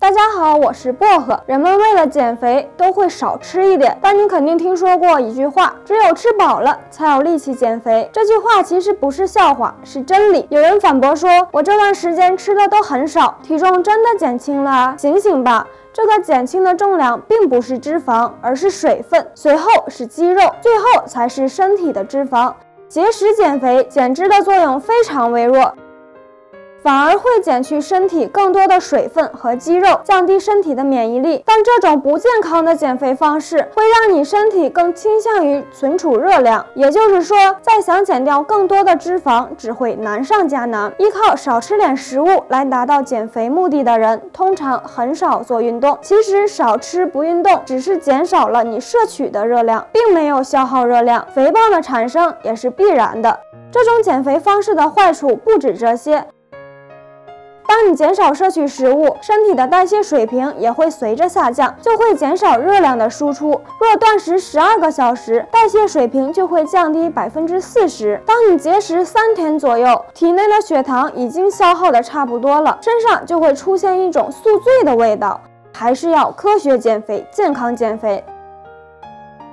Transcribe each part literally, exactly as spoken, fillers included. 大家好，我是薄荷。人们为了减肥都会少吃一点，但你肯定听说过一句话：只有吃饱了才有力气减肥。这句话其实不是笑话，是真理。有人反驳说：我这段时间吃的都很少，体重真的减轻了啊！醒醒吧！ 这个减轻的重量并不是脂肪，而是水分，随后是肌肉，最后才是身体的脂肪。节食减肥减脂的作用非常微弱，反而会减去身体更多的水分和肌肉，降低身体的免疫力。但这种不健康的减肥方式会让你身体更倾向于存储热量，也就是说，再想减掉更多的脂肪，只会难上加难。依靠少吃点食物来达到减肥目的的人，通常很少做运动。其实少吃不运动，只是减少了你摄取的热量，并没有消耗热量。肥胖的产生也是必然的。这种减肥方式的坏处不止这些。 当你减少摄取食物，身体的代谢水平也会随着下降，就会减少热量的输出。若断食十二个小时，代谢水平就会降低百分之四十。当你节食三天左右，体内的血糖已经消耗的差不多了，身上就会出现一种宿醉的味道。还是要科学减肥，健康减肥。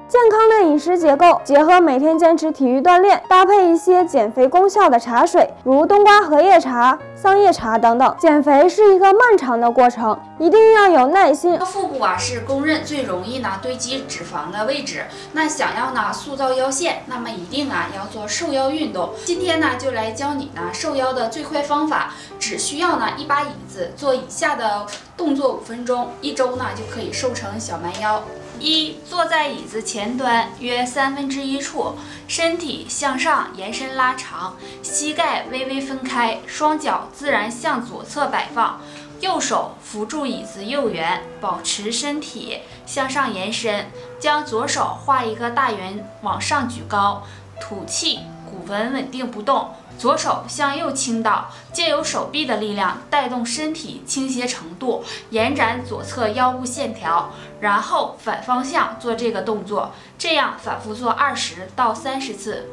健康的饮食结构，结合每天坚持体育锻炼，搭配一些减肥功效的茶水，如冬瓜荷叶茶、桑叶茶等等。减肥是一个漫长的过程，一定要有耐心。腹部啊是公认最容易呢堆积脂肪的位置，那想要呢塑造腰线，那么一定啊要做瘦腰运动。今天呢就来教你呢瘦腰的最快方法，只需要呢一把椅子做以下的动作五分钟，一周呢就可以瘦成小蛮腰。 一、坐在椅子前端约三分之一处，身体向上延伸拉长，膝盖微微分开，双脚自然向左侧摆放，右手扶住椅子右缘，保持身体向上延伸，将左手画一个大圆往上举高，吐气，骨盆稳定不动，左手向右倾倒，借由手臂的力量带动身体倾斜程度，延展左侧腰部线条。 然后反方向做这个动作，这样反复做二十到三十次。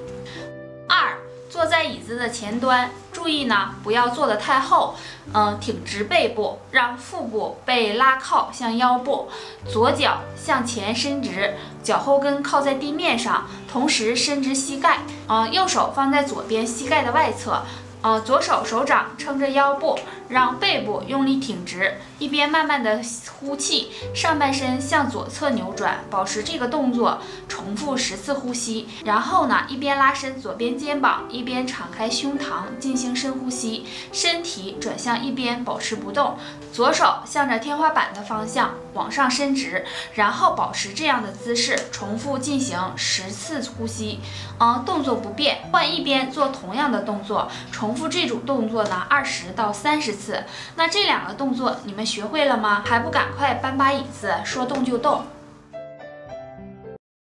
二，坐在椅子的前端，注意呢，不要坐得太后，嗯、呃，挺直背部，让腹部被拉靠向腰部，左脚向前伸直，脚后跟靠在地面上，同时伸直膝盖，嗯、呃，右手放在左边膝盖的外侧。 呃，左手手掌撑着腰部，让背部用力挺直，一边慢慢的呼气，上半身向左侧扭转，保持这个动作，重复十次呼吸。然后呢，一边拉伸左边肩膀，一边敞开胸膛进行深呼吸，身体转向一边保持不动，左手向着天花板的方向往上伸直，然后保持这样的姿势，重复进行十次呼吸。嗯、呃，动作不变，换一边做同样的动作，重复。 重复这种动作呢，二十到三十次。那这两个动作你们学会了吗？还不赶快搬把椅子，说动就动。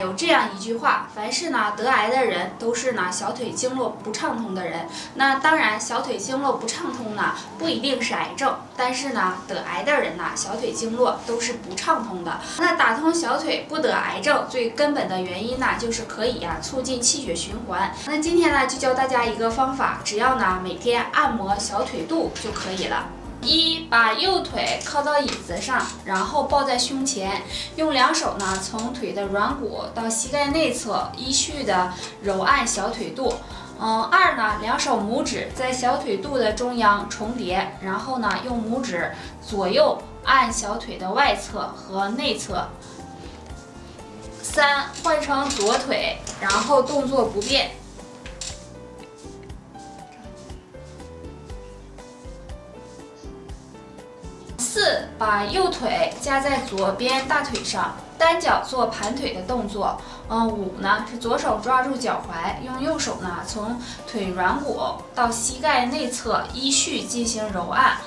有这样一句话，凡是呢得癌的人都是呢小腿经络不畅通的人。那当然，小腿经络不畅通呢不一定是癌症，但是呢得癌的人呢小腿经络都是不畅通的。那打通小腿不得癌症最根本的原因呢就是可以呀、啊、促进气血循环。那今天呢就教大家一个方法，只要呢每天按摩小腿肚就可以了。 一，把右腿靠到椅子上，然后抱在胸前，用两手呢从腿的软骨到膝盖内侧依序的揉按小腿肚。嗯，二呢，两手拇指在小腿肚的中央重叠，然后呢用拇指左右按小腿的外侧和内侧。三，换成左腿，然后动作不变。 四，把右腿夹在左边大腿上，单脚做盘腿的动作。嗯，五呢是左手抓住脚踝，用右手呢从腿软骨到膝盖内侧依序进行揉按。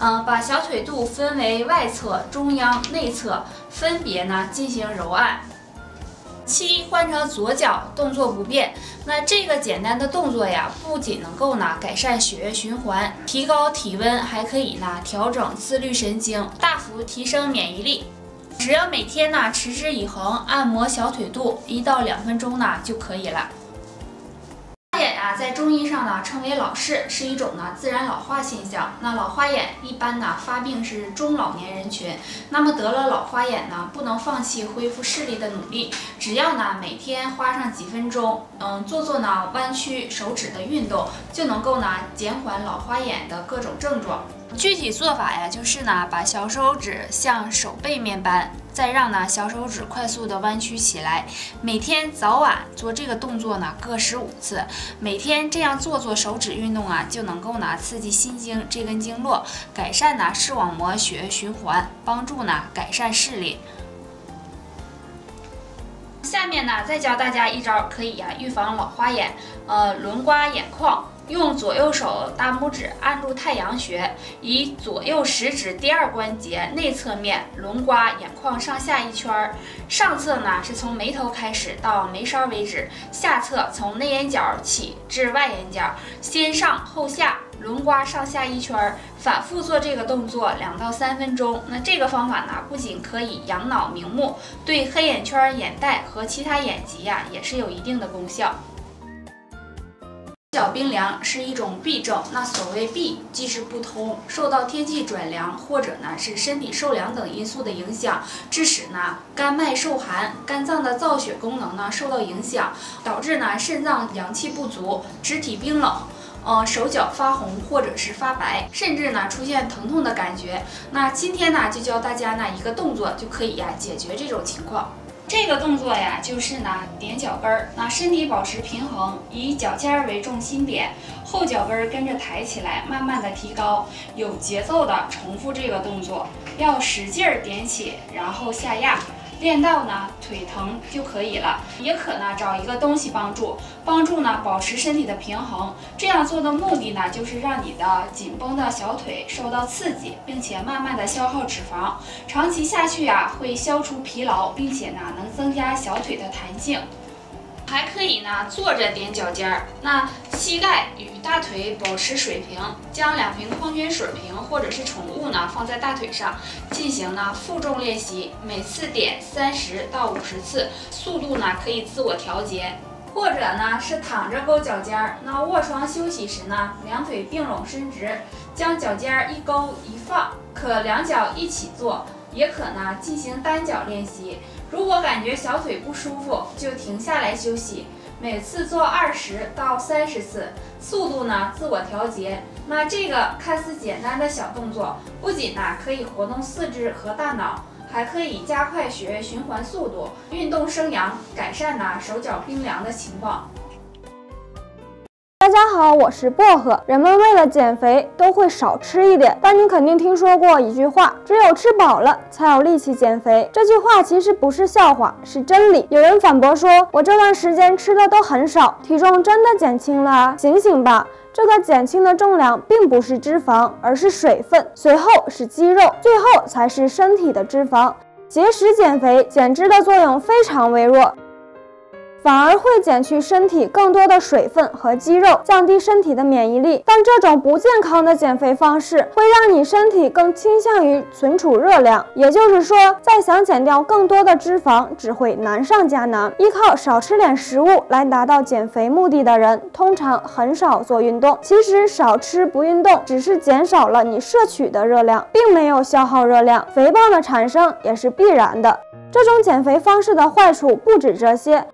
嗯，把小腿肚分为外侧、中央、内侧，分别呢进行揉按。 七，换成左脚，动作不变。那这个简单的动作呀，不仅能够呢改善血液循环，提高体温，还可以呢调整自律神经，大幅提升免疫力。只要每天呢持之以恒按摩小腿肚一到两分钟呢就可以了。啊，在中医上呢称为老视，是一种呢自然老化现象。那老花眼一般呢发病是中老年人群。那么得了老花眼呢，不能放弃恢复视力的努力，只要呢每天花上几分钟，嗯，做做呢弯曲手指的运动，就能够呢减缓老花眼的各种症状。 具体做法呀，就是呢，把小手指向手背面扳，再让呢小手指快速的弯曲起来。每天早晚做这个动作呢，各十五次。每天这样做做手指运动啊，就能够呢刺激心经这根经络，改善呢视网膜血液循环，帮助呢改善视力。 下面呢，再教大家一招可以呀、啊、预防老花眼，呃，轮刮眼眶，用左右手大拇指按住太阳穴，以左右食指第二关节内侧面轮刮眼眶上下一圈儿。上侧呢是从眉头开始到眉梢为止，下侧从内眼角起至外眼角，先上后下。 轮刮上下一圈，反复做这个动作两到三分钟。那这个方法呢，不仅可以养脑明目，对黑眼圈、眼袋和其他眼疾呀、啊，也是有一定的功效。 角冰凉是一种痹症，那所谓痹即是不通，受到天气转凉或者呢是身体受凉等因素的影响，致使呢肝脉受寒，肝脏的造血功能呢受到影响，导致呢肾脏阳气不足，肢体冰冷，呃手脚发红或者是发白，甚至呢出现疼痛的感觉。那今天呢就教大家呢一个动作就可以呀、啊、解决这种情况。 这个动作呀，就是呢点脚跟儿，那身体保持平衡，以脚尖儿为重心点，后脚跟儿跟着抬起来，慢慢的提高，有节奏的重复这个动作，要使劲儿点起，然后下压，练到呢腿疼就可以了。也可呢找一个东西帮助，帮助呢保持身体的平衡。这样做的目的呢，就是让你的紧绷的小腿受到刺激，并且慢慢的消耗脂肪。长期下去呀、啊，会消除疲劳，并且呢能增加小腿的弹性。还可以呢坐着踮脚尖儿，那膝盖与大腿保持水平，将两瓶矿泉水瓶或者是宠物呢放在大腿上，进行呢负重练习，每次点三十到五十次，速度呢可以自我调节。 或者呢是躺着勾脚尖儿，那卧床休息时呢，两腿并拢伸直，将脚尖儿一勾一放，可两脚一起做，也可呢进行单脚练习。如果感觉小腿不舒服，就停下来休息。每次做二十到三十次，速度呢自我调节。那这个看似简单的小动作，不仅呢可以活动四肢和大脑。 还可以加快血液循环速度，运动生阳，改善呢手脚冰凉的情况。大家好，我是薄荷。人们为了减肥都会少吃一点，但你肯定听说过一句话：只有吃饱了才有力气减肥。这句话其实不是笑话，是真理。有人反驳说：“我这段时间吃的都很少，体重真的减轻了啊！”醒醒吧！ 这个减轻的重量并不是脂肪，而是水分，随后是肌肉，最后才是身体的脂肪。节食减肥减脂的作用非常微弱，反而会减去身体更多的水分和肌肉，降低身体的免疫力。但这种不健康的减肥方式会让你身体更倾向于存储热量，也就是说，再想减掉更多的脂肪，只会难上加难。依靠少吃点食物来达到减肥目的的人，通常很少做运动。其实少吃不运动，只是减少了你摄取的热量，并没有消耗热量。肥胖的产生也是必然的。这种减肥方式的坏处不止这些。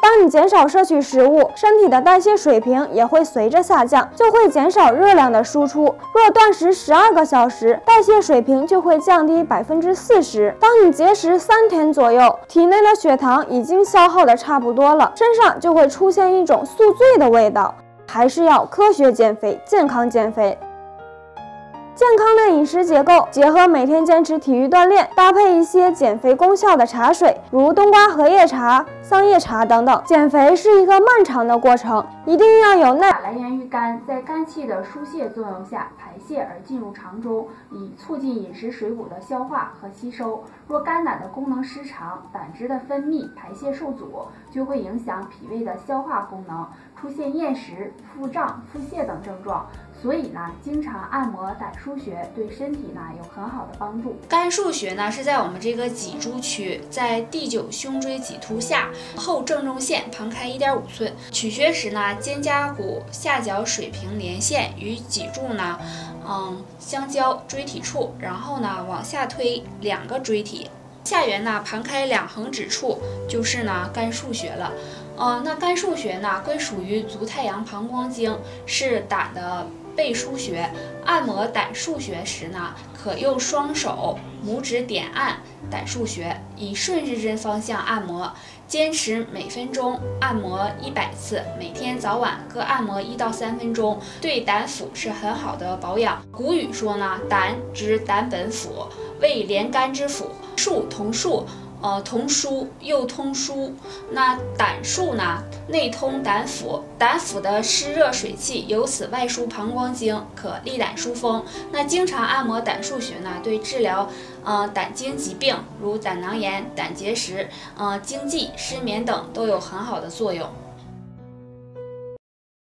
当你减少摄取食物，身体的代谢水平也会随着下降，就会减少热量的输出。若断食十二个小时，代谢水平就会降低百分之四十。当你节食三天左右，体内的血糖已经消耗的差不多了，身上就会出现一种宿醉的味道。还是要科学减肥，健康减肥。 健康的饮食结构，结合每天坚持体育锻炼，搭配一些减肥功效的茶水，如冬瓜荷叶茶、桑叶茶等等。减肥是一个漫长的过程，一定要有耐。来源于肝，在肝气的疏泄作用下排泄而进入肠中，以促进饮食水谷的消化和吸收。若肝胆的功能失常，胆汁的分泌排泄受阻，就会影响脾胃的消化功能，出现厌食、腹胀、腹泻等症状。 所以呢，经常按摩胆腧穴对身体呢有很好的帮助。肝腧穴呢是在我们这个脊柱区，在第九胸椎棘突下后正中线旁开 一点五 寸。取穴时呢，肩胛骨下角水平连线与脊柱呢，嗯相交椎体处，然后呢往下推两个椎体。 下缘呢盘开两横指处就是呢肝腧穴了，呃，那肝腧穴呢归属于足太阳膀胱经，是胆的背腧穴。按摩胆腧穴时呢，可用双手拇指点按胆腧穴，以顺时针方向按摩，坚持每分钟按摩一百次，每天早晚各按摩一到三分钟，对胆腑是很好的保养。古语说呢，胆指胆本腑，为连肝之腑。 树同树，呃，同枢又通枢。那胆腧呢，内通胆腑，胆腑的湿热水气由此外输膀胱经，可利胆疏风。那经常按摩胆腧穴呢，对治疗呃胆经疾病，如胆囊炎、胆结石、呃经悸、失眠等都有很好的作用。